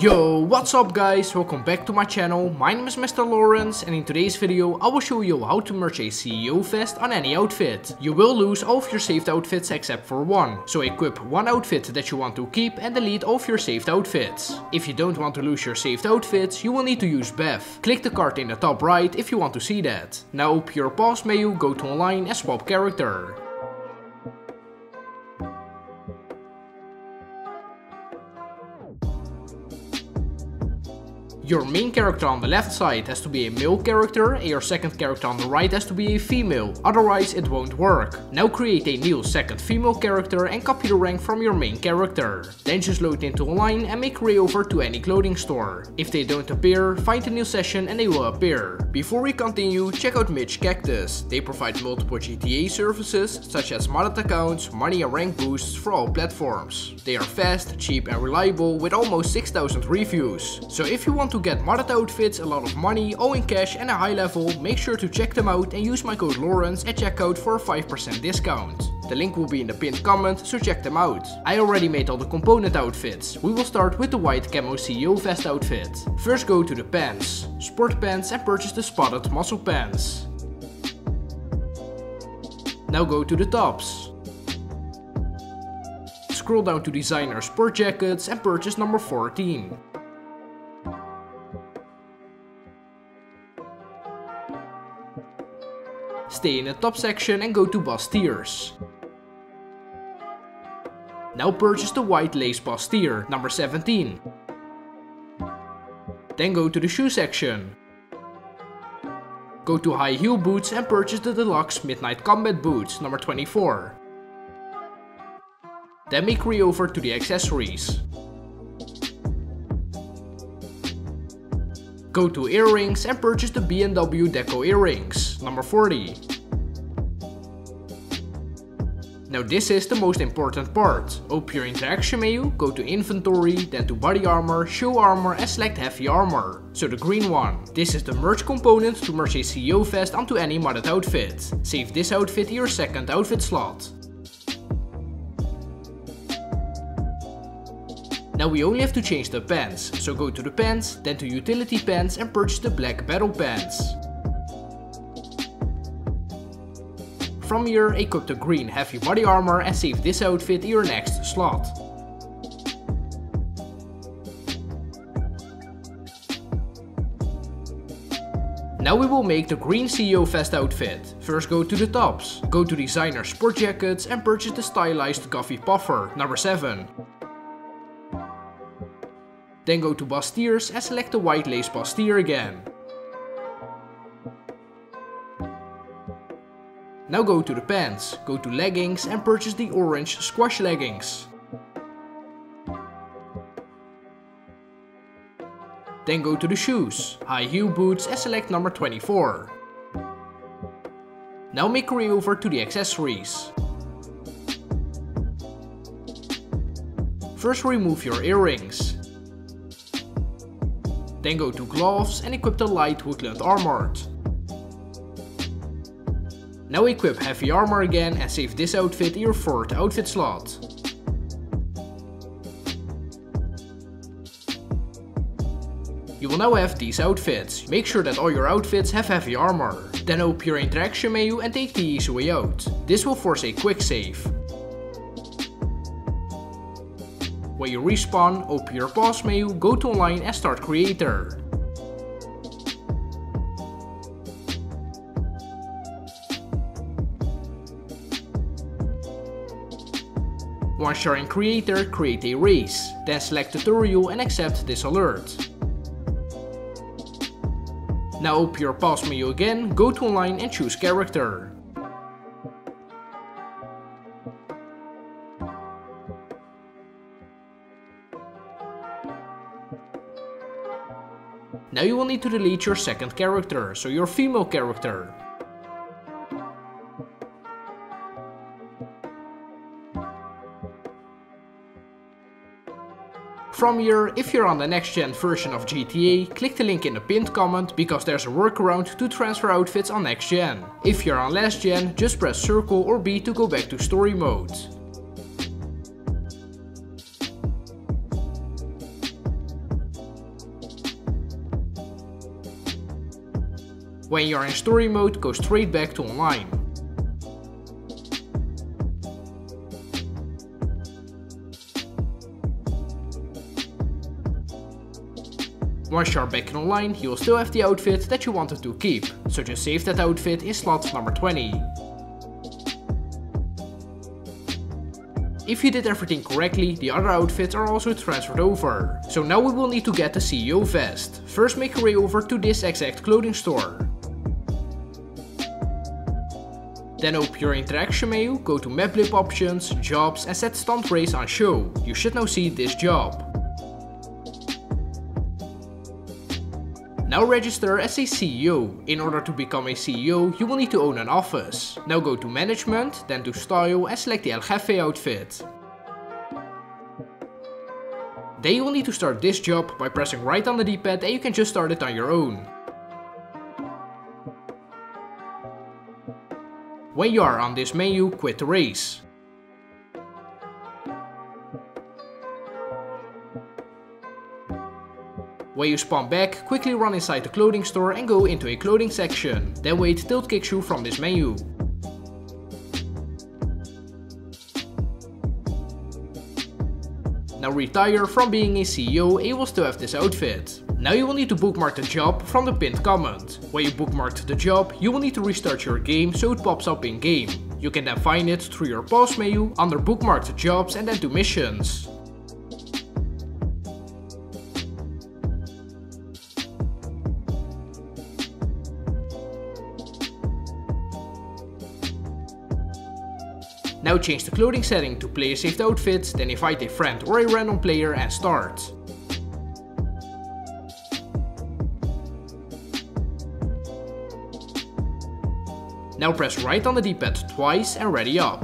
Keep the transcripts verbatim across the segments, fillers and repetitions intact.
Yo, what's up guys, welcome back to my channel. My name is Mister Lawrence and in today's video I will show you how to merge a C E O vest on any outfit. You will lose all of your saved outfits except for one, so equip one outfit that you want to keep and delete all of your saved outfits. If you don't want to lose your saved outfits, you will need to use B E V. Click the card in the top right if you want to see that. Now open your pause menu, go to online and swap character. Your main character on the left side has to be a male character and your second character on the right has to be a female, otherwise it won't work. Now create a new second female character and copy the rank from your main character. Then just load into online and make rayover to any clothing store. If they don't appear, find a new session and they will appear. Before we continue, check out Mitch Cactus. They provide multiple G T A services such as modded accounts, money and rank boosts for all platforms. They are fast, cheap and reliable with almost six thousand reviews. So if you want to To get modded outfits, a lot of money, all in cash and a high level, make sure to check them out and use my code Lawrence at checkout for a five percent discount. The link will be in the pinned comment, so check them out. I already made all the component outfits. We will start with the white camo C E O vest outfit. First go to the pants, sport pants, and purchase the spotted muscle pants. Now go to the tops. Scroll down to designer sport jackets and purchase number fourteen. Stay in the top section and go to bustiers. Now purchase the white lace bustier, number seventeen. Then go to the shoe section. Go to high heel boots and purchase the deluxe midnight combat boots, number twenty-four. Then make reover to the accessories. Go to earrings and purchase the B M W Deco Earrings, number forty. Now this is the most important part. Open your interaction menu, go to inventory, then to body armor, shoe armor and select heavy armor. So the green one. This is the merge component to merge a C E O vest onto any modded outfit. Save this outfit in your second outfit slot. Now we only have to change the pants, so go to the pants, then to utility pants and purchase the black battle pants. From here, equip the green heavy body armor and save this outfit in your next slot. Now we will make the green C E O vest outfit. First go to the tops, go to designer sport jackets and purchase the stylized Guffy puffer, number seven. Then go to bustiers and select the white lace bustier again. Now go to the pants, go to leggings and purchase the orange squash leggings. Then go to the shoes, high heel boots and select number twenty-four. Now make your way over to the accessories. First remove your earrings. Then go to gloves and equip the light woodland armored. Now equip heavy armor again and save this outfit in your fourth outfit slot. You will now have these outfits. Make sure that all your outfits have heavy armor. Then open your interaction menu and take the easy way out. This will force a quick save. When you respawn, open your pause menu, go to online and start creator. Once you're in creator, create a race, then select tutorial and accept this alert. Now open your pause menu again, go to online and choose character. Now you will need to delete your second character, so your female character. From here, if you're on the next gen version of G T A, click the link in the pinned comment because there's a workaround to transfer outfits on next gen. If you're on last gen, just press circle or B to go back to story mode. When you're in story mode, go straight back to online. Once you're back in online, you will still have the outfit that you wanted to keep, so just save that outfit in slot number twenty. If you did everything correctly, the other outfits are also transferred over. So now we will need to get the C E O vest. First make your way over to this exact clothing store. Then open your interaction menu, go to map lib options, jobs and set stunt race on show. You should now see this job. Now register as a C E O. In order to become a C E O, you will need to own an office. Now go to management, then to style and select the El Jefe outfit. Then you will need to start this job by pressing right on the D pad and you can just start it on your own. When you are on this menu, quit the race. When you spawn back, quickly run inside the clothing store and go into a clothing section. Then wait till it kicks you from this menu. Now retire from being a C E O and you will still have this outfit. Now you will need to bookmark the job from the pinned comment. When you bookmarked the job, you will need to restart your game so it pops up in game. You can then find it through your pause menu, under bookmarked jobs and then to missions. Now change the clothing setting to player saved outfits, then invite a friend or a random player and start. Now press right on the D pad twice and ready up.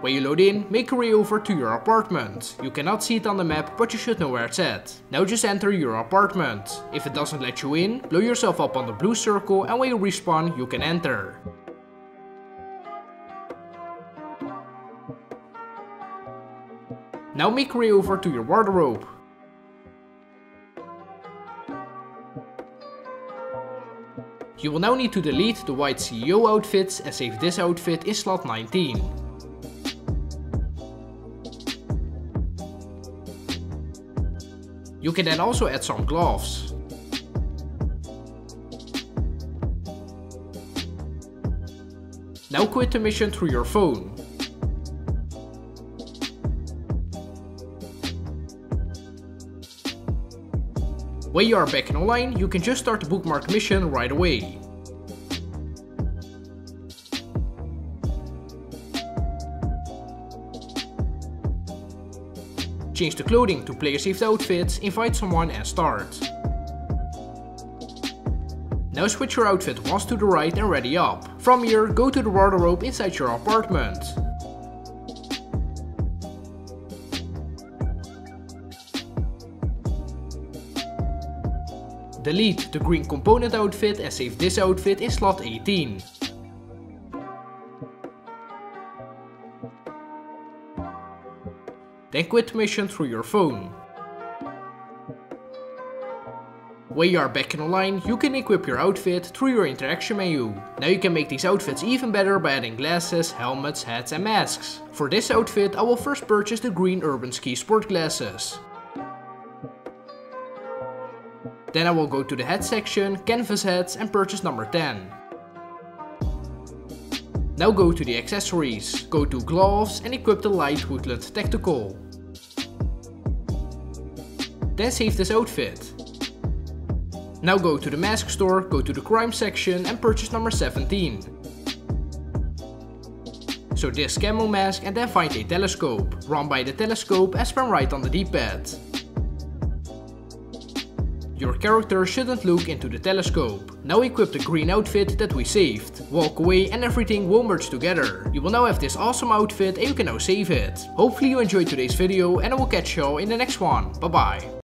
When you load in, make your way over to your apartment. You cannot see it on the map, but you should know where it's at. Now just enter your apartment. If it doesn't let you in, blow yourself up on the blue circle and when you respawn, you can enter. Now make your way over to your wardrobe. You will now need to delete the white C E O outfits and save this outfit in slot nineteen. You can then also add some gloves. Now quit the mission through your phone. When you are back in online, you can just start the bookmark mission right away. Change the clothing to player saved outfits, invite someone and start. Now switch your outfit once to the right and ready up. From here, go to the wardrobe inside your apartment. Delete the green component outfit and save this outfit in slot eighteen. Then quit the mission through your phone. When you are back in online, you can equip your outfit through your interaction menu. Now you can make these outfits even better by adding glasses, helmets, hats and masks. For this outfit, I will first purchase the green urban ski sport glasses. Then I will go to the hat section, canvas hats and purchase number ten. Now go to the accessories, go to gloves and equip the light woodland tactical. Then save this outfit. Now go to the mask store, go to the crime section and purchase number seventeen. So this camo mask and then find a telescope. Run by the telescope and spam right on the D pad. Your character shouldn't look into the telescope. Now equip the green outfit that we saved. Walk away and everything will merge together. You will now have this awesome outfit and you can now save it. Hopefully you enjoyed today's video and I will catch you all in the next one. Bye bye.